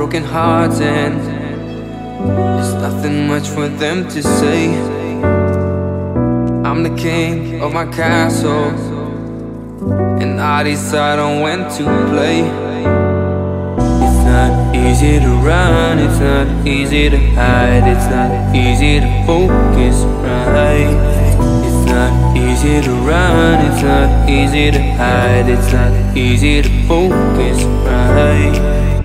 broken hearts, and there's nothing much for them to say. I'm the king of my castle, and I decide on when to play. It's not easy to run, it's not easy to hide, it's not easy to focus right. It's not easy to run, it's not easy to hide, it's not easy to focus right.